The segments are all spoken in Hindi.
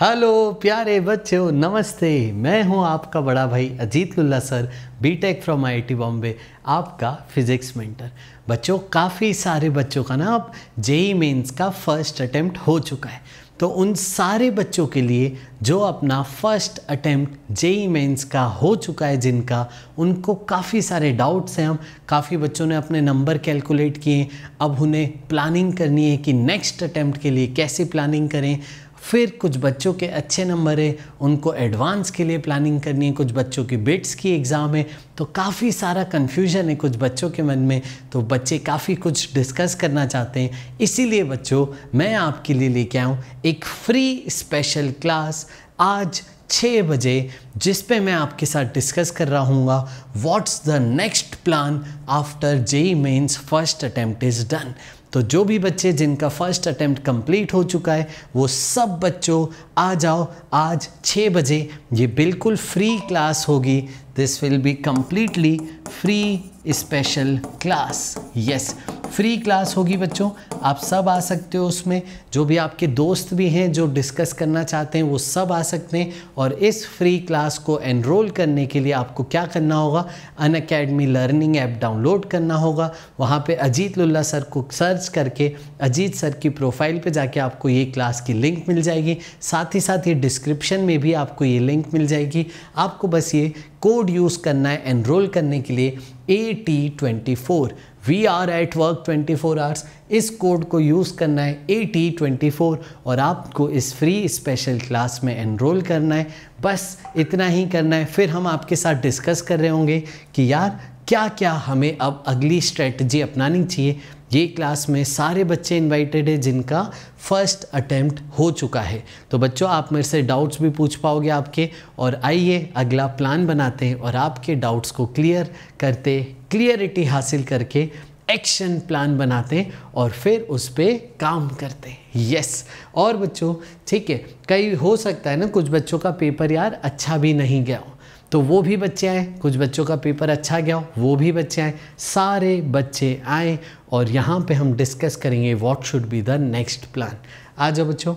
हेलो प्यारे बच्चों, नमस्ते। मैं हूं आपका बड़ा भाई Ajit Lulla sir, BTech from IIT Bombay, आपका फिजिक्स मेंटर। बच्चों, काफ़ी सारे बच्चों का ना अब जेईई मेंस का फर्स्ट अटेम्प्ट हो चुका है, तो उन सारे बच्चों के लिए जो अपना फर्स्ट अटेम्प्ट जेईई मेंस का हो चुका है, जिनका उनको काफ़ी सारे डाउट्स हैं। हम काफ़ी बच्चों ने अपने नंबर कैलकुलेट किए, अब उन्हें प्लानिंग करनी है कि नेक्स्ट अटेम्प्ट के लिए कैसे प्लानिंग करें। फिर कुछ बच्चों के अच्छे नंबर है, उनको एडवांस के लिए प्लानिंग करनी है। कुछ बच्चों की बिट्स की एग्ज़ाम है, तो काफ़ी सारा कन्फ्यूजन है कुछ बच्चों के मन में, तो बच्चे काफ़ी कुछ डिस्कस करना चाहते हैं। इसीलिए बच्चों, मैं आपके लिए लेके आऊँ एक फ्री स्पेशल क्लास आज 6 बजे, जिस पे मैं आपके साथ डिस्कस कर रहा हूँगा what's the next plan after JEE mains first attempt is done. तो जो भी बच्चे जिनका फर्स्ट अटेम्प्ट कंप्लीट हो चुका है, वो सब बच्चों आ जाओ आज 6 बजे। ये बिल्कुल फ्री क्लास होगी, this will be completely free special class. Yes, free class होगी बच्चों, आप सब आ सकते हो। उसमें जो भी आपके दोस्त भी हैं जो डिस्कस करना चाहते हैं, वो सब आ सकते हैं। और इस फ्री क्लास को एनरोल करने के लिए आपको क्या करना होगा, अनअकैडमी लर्निंग ऐप डाउनलोड करना होगा। वहाँ पे अजीत लुल्ला सर को सर्च करके अजीत सर की प्रोफाइल पे जाके आपको ये क्लास की लिंक मिल जाएगी। साथ ही साथ ये डिस्क्रिप्शन में भी आपको ये लिंक मिल जाएगी। आपको बस ये कोड यूज़ करना है एनरोल करने के लिए, AT24, we are at work 24 hours. इस कोड को यूज़ करना है AT24 और आपको इस फ्री स्पेशल क्लास में एनरोल करना है। बस इतना ही करना है। फिर हम आपके साथ डिस्कस कर रहे होंगे कि यार क्या क्या हमें अब अगली स्ट्रेटजी अपनानी चाहिए। ये क्लास में सारे बच्चे इनवाइटेड हैं जिनका फर्स्ट अटेम्प्ट हो चुका है, तो बच्चों आप मेरे से डाउट्स भी पूछ पाओगे आपके। और आइए अगला प्लान बनाते हैं और आपके डाउट्स को क्लियर करते, क्लियरिटी हासिल करके एक्शन प्लान बनाते हैं और फिर उस पर काम करते हैं। यस। और बच्चों ठीक है, कई हो सकता है ना कुछ बच्चों का पेपर यार अच्छा भी नहीं गया हो, तो वो भी बच्चे आए। कुछ बच्चों का पेपर अच्छा गया हो, वो भी बच्चे आए। सारे बच्चे आए और यहाँ पे हम डिस्कस करेंगे what should be the next plan. आ जाओ बच्चों।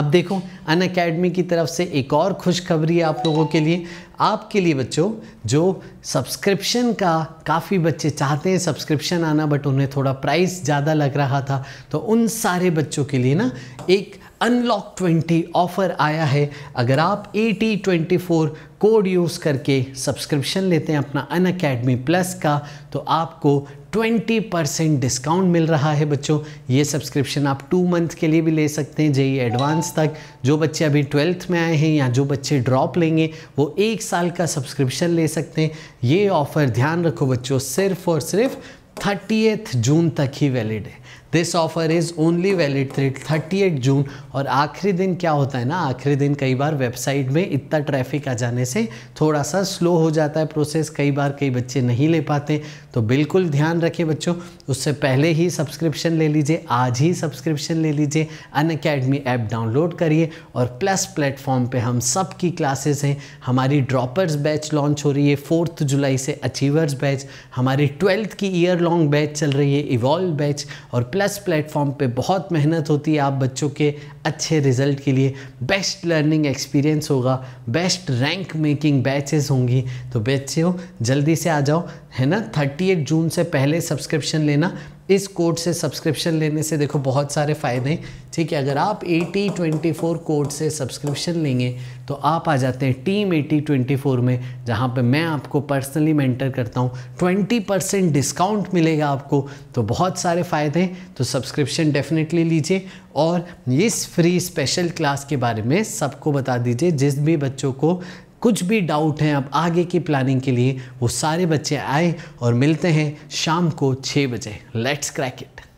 अब देखो, अनअकैडमी की तरफ से एक और खुशखबरी है आप लोगों के लिए। आपके लिए बच्चों, जो सब्सक्रिप्शन का काफ़ी बच्चे चाहते हैं सब्सक्रिप्शन आना, बट उन्हें थोड़ा प्राइस ज़्यादा लग रहा था, तो उन सारे बच्चों के लिए ना एक अनलॉक 20 ऑफ़र आया है। अगर आप AT24 कोड यूज़ करके सब्सक्रिप्शन लेते हैं अपना अनअकैडमी प्लस का, तो आपको 20% डिस्काउंट मिल रहा है बच्चों। ये सब्सक्रिप्शन आप 2 मंथ के लिए भी ले सकते हैं, जेईई एडवांस तक। जो बच्चे अभी 12th में आए हैं या जो बच्चे ड्रॉप लेंगे, वो 1 साल का सब्सक्रिप्शन ले सकते हैं। ये ऑफ़र ध्यान रखो बच्चों, सिर्फ़ और सिर्फ 30 जून तक ही वैलिड है। This offer is only valid three 30 June. और आखिरी दिन क्या होता है ना, आखिरी दिन कई बार वेबसाइट में इतना ट्रैफिक आ जाने से थोड़ा सा स्लो हो जाता है प्रोसेस, कई बार कई बच्चे नहीं ले पाते, तो बिल्कुल ध्यान रखें बच्चों। उससे पहले ही सब्सक्रिप्शन ले लीजिए, आज ही सब्सक्रिप्शन ले लीजिए, अनअकैडमी ऐप डाउनलोड करिए। और प्लस प्लेटफॉर्म पर हम सब की क्लासेस हैं। हमारी ड्रॉपर्स बैच लॉन्च हो रही है 4 जुलाई से, अचीवर्स बैच, हमारी 12th की ईयर लॉन्ग बैच चल रही है, इवॉल्व बैच। और प्लस प्लेटफॉर्म पे बहुत मेहनत होती है आप बच्चों के अच्छे रिजल्ट के लिए। बेस्ट लर्निंग एक्सपीरियंस होगा, बेस्ट रैंक मेकिंग बैचेस होंगी। तो बच्चों जल्दी से आ जाओ, है ना। 30 जून से पहले सब्सक्रिप्शन लेना। इस कोड से सब्सक्रिप्शन लेने से देखो बहुत सारे फ़ायदे हैं, ठीक है। अगर आप AT24 कोड से सब्सक्रिप्शन लेंगे, तो आप आ जाते हैं टीम AT24 में, जहाँ पे मैं आपको पर्सनली मेंटर करता हूँ। 20% डिस्काउंट मिलेगा आपको, तो बहुत सारे फ़ायदे हैं। तो सब्सक्रिप्शन डेफिनेटली लीजिए और इस फ्री स्पेशल क्लास के बारे में सबको बता दीजिए। जिस भी बच्चों को कुछ भी डाउट हैं अब आगे की प्लानिंग के लिए, वो सारे बच्चे आए। और मिलते हैं शाम को 6 बजे। Let's crack it.